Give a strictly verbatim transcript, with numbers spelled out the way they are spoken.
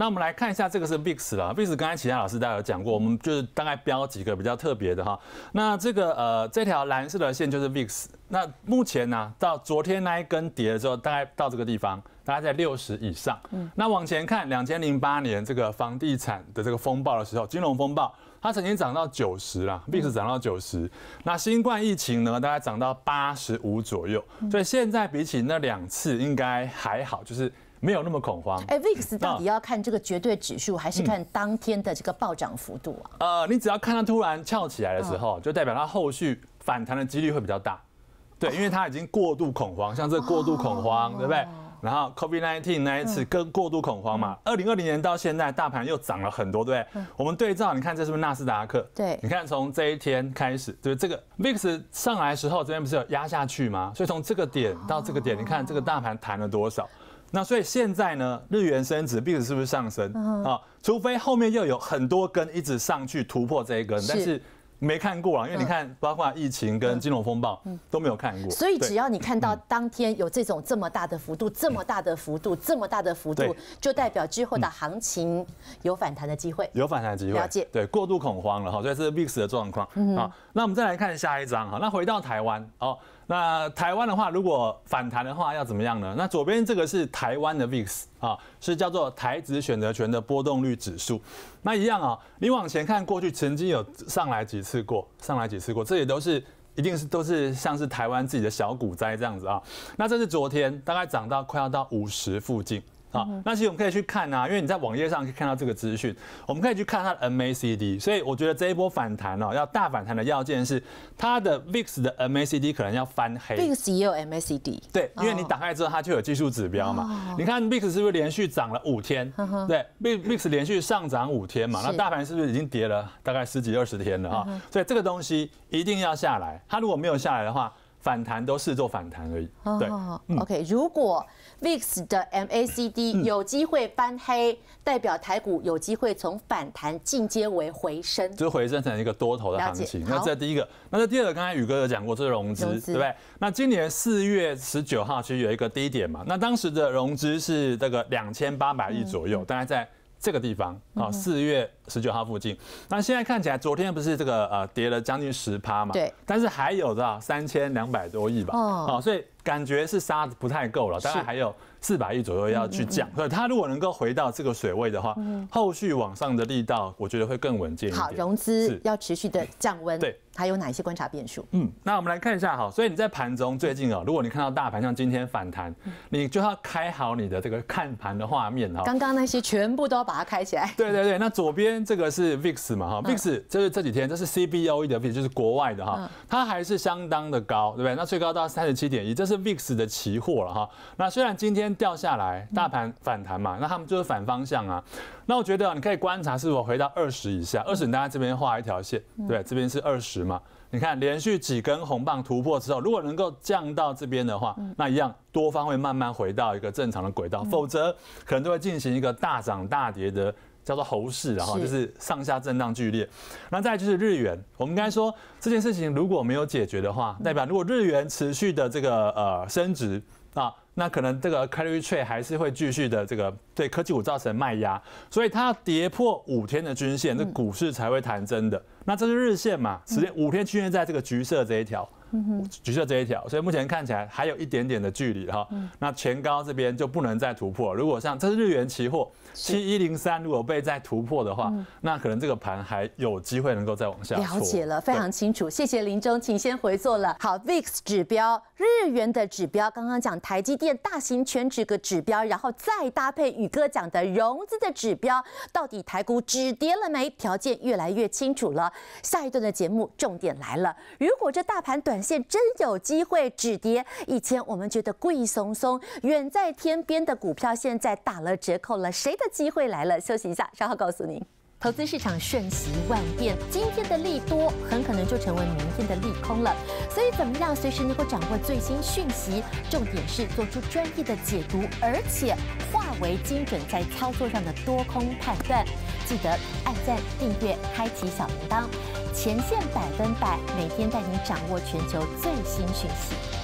那我们来看一下，这个是 V I X 啦 ，V I X 刚才其他老师大家有讲过，我们就是大概标几个比较特别的哈。那这个呃这条蓝色的线就是 V I X， 那目前呢、啊、到昨天那一根跌了之后，大概到这个地方，大概在六十以上。嗯、那往前看， 二零零八年这个房地产的这个风暴的时候，金融风暴。 它曾经涨到九十啦 ，V I X 涨到九十，那新冠疫情呢，大概涨到八十五左右，所以现在比起那两次应该还好，就是没有那么恐慌。哎、欸、，V I X 到底要看这个绝对指数，还是看当天的这个暴涨幅度啊？嗯、呃，你只要看它突然翘起来的时候，就代表它后续反弹的几率会比较大，对，因为它已经过度恐慌，像这过度恐慌，哦、对不对？ 然后 COVID 十九 那一次更过度恐慌嘛，二零二零年到现在大盘又涨了很多，对不对？我们对照，你看这是不是纳斯达克？对，你看从这一天开始，对这个 V I X 上来的时候，这边不是有压下去吗？所以从这个点到这个点，你看这个大盘弹了多少？那所以现在呢，日元升值 ，V I X 是不是上升啊？除非后面又有很多根一直上去突破这一根，但是。 没看过啦，因为你看，包括疫情跟金融风暴都没有看过。所以只要你看到当天有这种这么大的幅度、这么大的幅度、这么大的幅度，就代表之后的行情有反弹的机会。有反弹的机会。了解。对，过度恐慌了哈，所以这是 V I X 的状况啊。那我们再来看下一张哈。那回到台湾哦，那台湾的话，如果反弹的话要怎么样呢？那左边这个是台湾的 V I X 啊，是叫做台指选择权的波动率指数。 那一样啊、喔，你往前看，过去曾经有上来几次过，上来几次过，这也都是一定是都是像是台湾自己的小股灾这样子啊、喔。那这是昨天大概涨到快要到五十附近啊、喔。那其实我们可以去看啊，因为你在网页上可以看到这个资讯，我们可以去看它的 M A C D。所以我觉得这一波反弹哦，要大反弹的要件是它的 V I X 的 M A C D 可能要翻黑。V I X 也有 M A C D。对，因为你打开之后它就有技术指标嘛。你看 V I X 是不是连续涨了五天？对。 V I X 连续上涨五天嘛，那大盘是不是已经跌了大概十几二十天了哈？嗯、所以这个东西一定要下来，它如果没有下来的话，反弹都视作反弹而已。对、哦嗯、，OK， 如果 V I X 的 M A C D 有机会翻黑，嗯、代表台股有机会从反弹进阶为回升，就回升成一个多头的行情。那这第一个，那这第二个，刚才宇哥有讲过，这是融资，融资对不对？那今年四月十九号其实有一个低点嘛，那当时的融资是这个两千八百亿左右，嗯、大概在。 这个地方啊，四月十九号附近。那现在看起来，昨天不是这个呃跌了将近十趴嘛？对。但是还有的三千两百多亿吧。哦。所以感觉是杀不太够了，大概还有四百亿左右要去降。所以它如果能够回到这个水位的话，后续往上的力道，我觉得会更稳健一点。好，融资要持续的降温。对。还有哪一些观察变数？嗯，那我们来看一下哈。所以你在盘中最近哦，如果你看到大盘像今天反弹，你就要开好你的这个看盘的画面哈。刚刚那些全部都把它开起来。对对对，那左边这个是 V I X 嘛哈 ，V I X 就是这几天这是 C B O E 的 V I X， 就是国外的哈，它还是相当的高，对不对？那最高到 三十七点一， 这是 V I X 的期货了哈。那虽然今天掉下来，大盘反弹嘛，那他们就是反方向啊。那我觉得你可以观察是否回到二十以下， 二十你大概这边画一条线，对，这边是二十。 嘛，你看连续几根红棒突破之后，如果能够降到这边的话，那一样多方会慢慢回到一个正常的轨道，否则可能就会进行一个大涨大跌的叫做猴市，然后就是上下震荡剧烈。那再就是日元，我们刚才说这件事情如果没有解决的话，代表如果日元持续的这个呃升值啊。 那可能这个 carry trade 还是会继续的，这个对科技股造成卖压，所以它要跌破五天的均线，这股市才会弹真的。那这是日线嘛，时间五天均线在这个橘色这一条，橘色这一条，所以目前看起来还有一点点的距离哈。那前高这边就不能再突破，如果像这是日元期货七一零三，如果被再突破的话，那可能这个盘还有机会能够再往下。了解了，非常清楚，谢谢林中，请先回座了。好 ，V I X 指标，日元的指标，刚刚讲台积。 电大型权值个指标，然后再搭配宇哥讲的融资的指标，到底台股止跌了没？条件越来越清楚了。下一段的节目重点来了，如果这大盘短线真有机会止跌，以前我们觉得贵松松、远在天边的股票，现在打了折扣了，谁的机会来了？休息一下，稍后告诉您。 投资市场瞬息万变，今天的利多很可能就成为明天的利空了。所以怎么样随时能够掌握最新讯息，重点是做出专业的解读，而且化为精准在操作上的多空判断。记得按赞、订阅、开启小铃铛，前线百分百每天带您掌握全球最新讯息。